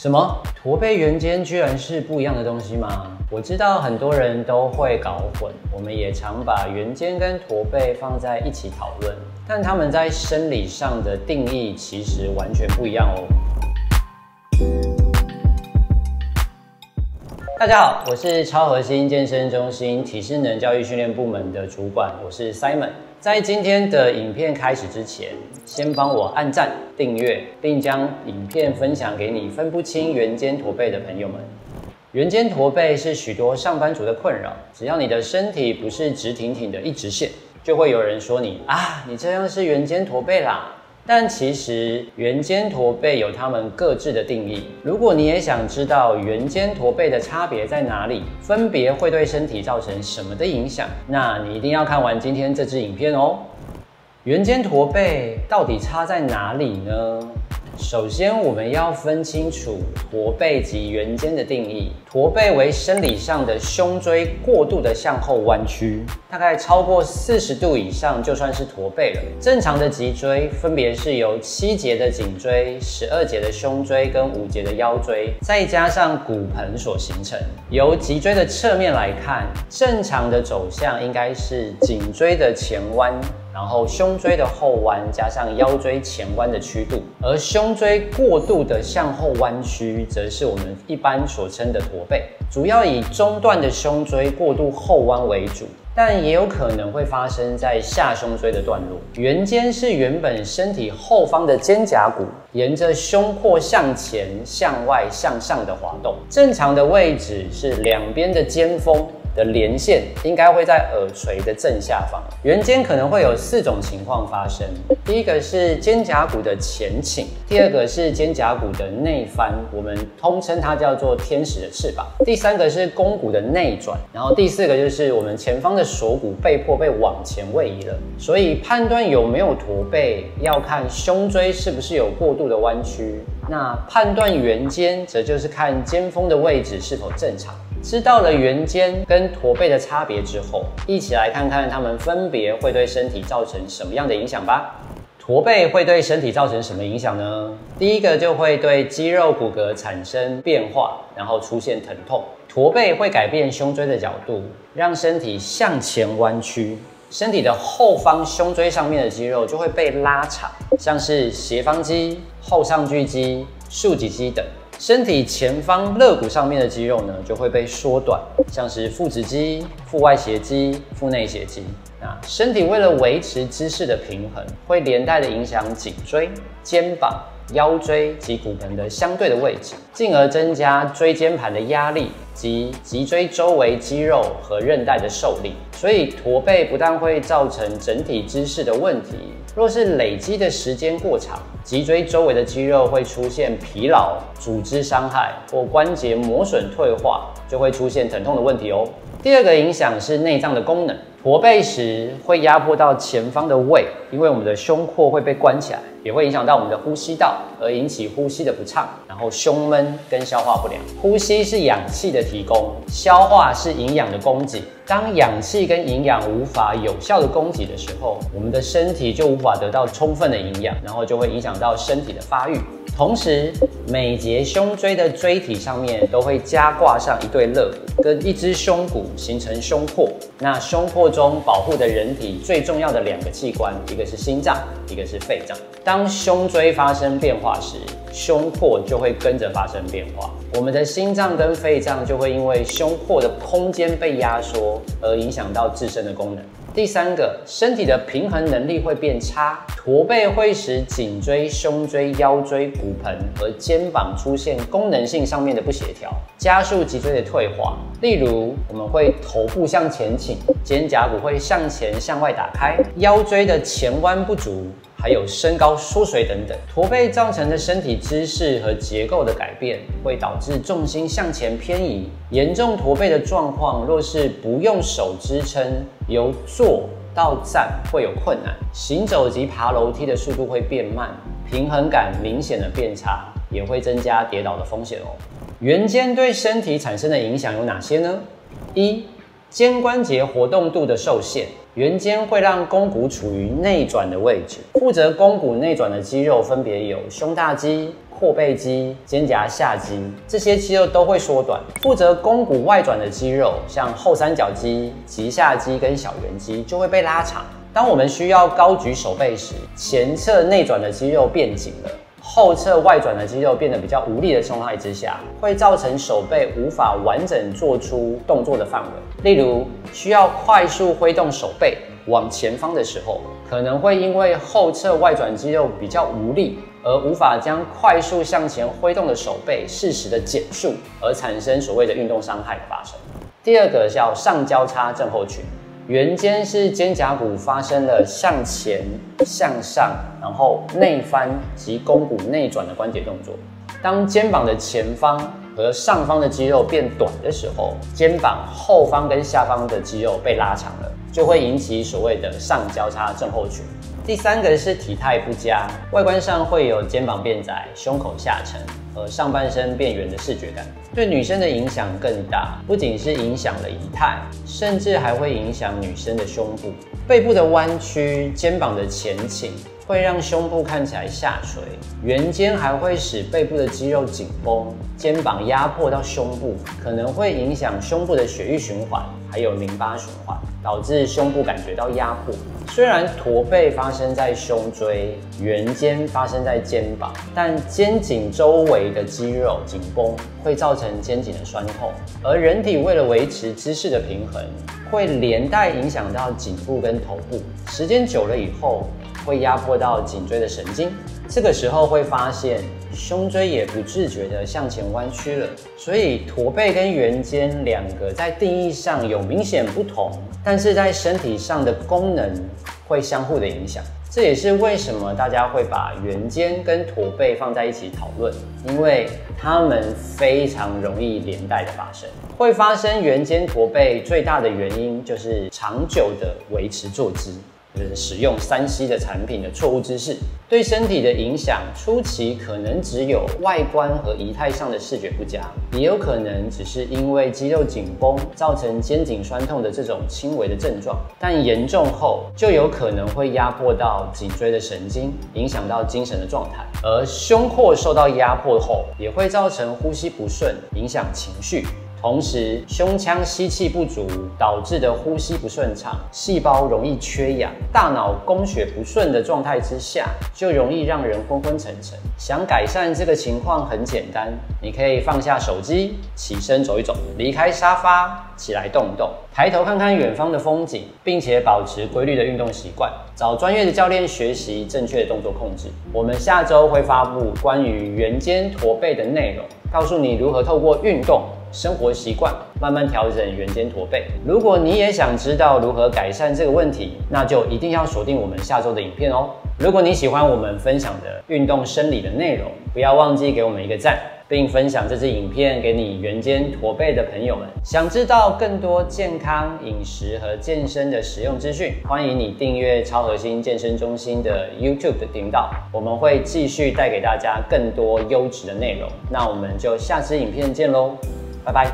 什么？驼背圆肩居然是不一样的东西吗？我知道很多人都会搞混，我们也常把圆肩跟驼背放在一起讨论，但他们在生理上的定义其实完全不一样哦。 大家好，我是超核心健身中心体适能教育训练部门的主管，我是 Simon。在今天的影片开始之前，先帮我按赞、订阅，并将影片分享给你分不清圆肩驼背的朋友们。圆肩驼背是许多上班族的困扰，只要你的身体不是直挺挺的一直线，就会有人说你啊，你这样是圆肩驼背啦。 但其实圆肩驼背有他们各自的定义。如果你也想知道圆肩驼背的差别在哪里，分别会对身体造成什么的影响，那你一定要看完今天这支影片哦。圆肩驼背到底差在哪里呢？首先，我们要分清楚驼背及圆肩的定义。驼背为生理上的胸椎过度的向后弯曲，大概超过40度以上就算是驼背了。正常的脊椎分别是由7节的颈椎、12节的胸椎跟5节的腰椎，再加上骨盆所形成。由脊椎的侧面来看，正常的走向应该是颈椎的前弯。 然后胸椎的后弯加上腰椎前弯的曲度，而胸椎过度的向后弯曲，则是我们一般所称的驼背，主要以中段的胸椎过度后弯为主。 但也有可能会发生在下胸椎的段落。圆肩是原本身体后方的肩胛骨，沿着胸廓向前、向外、向上的滑动。正常的位置是两边的肩峰的连线，应该会在耳垂的正下方。圆肩可能会有4种情况发生：第一个是肩胛骨的前倾；第二个是肩胛骨的内翻，我们通称它叫做天使的翅膀；第三个是肱骨的内转；然后第四个就是我们前方的 锁骨被迫被往前位移了，所以判断有没有驼背要看胸椎是不是有过度的弯曲。那判断圆肩，则就是看肩峰的位置是否正常。知道了圆肩跟驼背的差别之后，一起来看看它们分别会对身体造成什么样的影响吧。 驼背会对身体造成什么影响呢？第一个就会对肌肉骨骼产生变化，然后出现疼痛。驼背会改变胸椎的角度，让身体向前弯曲，身体的后方胸椎上面的肌肉就会被拉长，像是斜方肌、后上锯肌、竖脊肌等。 身体前方肋骨上面的肌肉呢，就会被缩短，像是腹直肌、腹外斜肌、腹内斜肌。那身体为了维持姿势的平衡，会连带的影响颈椎、肩膀、腰椎及骨盆的相对的位置，进而增加椎间盘的压力及脊椎周围肌肉和韧带的受力。所以驼背不但会造成整体姿势的问题，若是累积的时间过长， 脊椎周围的肌肉会出现疲劳、组织伤害或关节磨损退化，就会出现疼痛的问题哦。第二个影响是内脏的功能，驼背时会压迫到前方的胃，因为我们的胸廓会被关起来，也会影响到我们的呼吸道，而引起呼吸的不畅，然后胸闷跟消化不良。呼吸是氧气的提供，消化是营养的供给。当氧气跟营养无法有效的供给的时候，我们的身体就无法得到充分的营养，然后就会影响 到身体的发育，同时每节胸椎的椎体上面都会加挂上一对肋骨跟一只胸骨，形成胸廓。那胸廓中保护的人体最重要的2个器官，一个是心脏，一个是肺脏。当胸椎发生变化时，胸廓就会跟着发生变化。我们的心脏跟肺脏就会因为胸廓的空间被压缩，而影响到自身的功能。 第三个，身体的平衡能力会变差，驼背会使颈椎、胸椎、腰椎、骨盆和肩膀出现功能性上面的不协调，加速脊椎的退化。例如，我们会头部向前倾，肩胛骨会向前向外打开，腰椎的前弯不足，还有身高缩水等等。驼背造成的身体姿势和结构的改变，会导致重心向前偏移。严重驼背的状况，若是不用手支撑， 由坐到站会有困难，行走及爬楼梯的速度会变慢，平衡感明显的变差，也会增加跌倒的风险哦。圆肩对身体产生的影响有哪些呢？1、肩关节活动度的受限，圆肩会让肱骨处于内转的位置，负责肱骨内转的肌肉分别有胸大肌、后背肌、肩胛下肌，这些肌肉都会缩短。负责肱骨外转的肌肉，像后三角肌、棘下肌跟小圆肌就会被拉长。当我们需要高举手背时，前侧内转的肌肉变紧了，后侧外转的肌肉变得比较无力的状态之下，会造成手背无法完整做出动作的范围。例如，需要快速挥动手背往前方的时候，可能会因为后侧外转肌肉比较无力，而无法将快速向前挥动的手背适时的减速，而产生所谓的运动伤害的发生。第二个叫上交叉症候群。圆肩是肩胛骨发生了向前、向上，然后内翻及肱骨内转的关节动作。当肩膀的前方和上方的肌肉变短的时候，肩膀后方跟下方的肌肉被拉长了，就会引起所谓的上交叉症候群。第三个是体态不佳，外观上会有肩膀变窄、胸口下沉和上半身变圆的视觉感，对女生的影响更大。不仅是影响了仪态，甚至还会影响女生的胸部、背部的弯曲、肩膀的前倾，会让胸部看起来下垂。圆肩还会使背部的肌肉紧绷，肩膀压迫到胸部，可能会影响胸部的血液循环，还有淋巴循环，导致胸部感觉到压迫。虽然驼背发生在胸椎，圆肩发生在肩膀，但肩颈周围的肌肉紧绷会造成肩颈的酸痛，而人体为了维持姿势的平衡，会连带影响到颈部跟头部，时间久了以后会压迫到颈椎的神经，这个时候会发现胸椎也不自觉地向前弯曲了。所以驼背跟圆肩两个在定义上有明显不同，但是在身体上的功能会相互的影响。这也是为什么大家会把圆肩跟驼背放在一起讨论，因为它们非常容易连带的发生。会发生圆肩驼背最大的原因就是长久的维持坐姿，就是使用3C 的产品的错误姿势，对身体的影响初期可能只有外观和仪态上的视觉不佳，也有可能只是因为肌肉紧绷造成肩颈酸痛的这种轻微的症状，但严重后就有可能会压迫到脊椎的神经，影响到精神的状态。而胸廓受到压迫后，也会造成呼吸不顺，影响情绪。同时，胸腔吸气不足导致的呼吸不顺畅，细胞容易缺氧，大脑供血不顺的状态之下，就容易让人昏昏沉沉。想改善这个情况很简单，你可以放下手机，起身走一走，离开沙发，起来动一动，抬头看看远方的风景，并且保持规律的运动习惯，找专业的教练学习正确的动作控制。我们下周会发布关于圆肩驼背的内容，告诉你如何透过运动、生活习惯慢慢调整圆肩驼背。如果你也想知道如何改善这个问题，那就一定要锁定我们下周的影片哦。如果你喜欢我们分享的运动生理的内容，不要忘记给我们一个赞，并分享这支影片给你圆肩驼背的朋友们。想知道更多健康饮食和健身的实用资讯，欢迎你订阅超核心健身中心的 YouTube 的频道，我们会继续带给大家更多优质的内容。那我们就下支影片见咯，拜拜。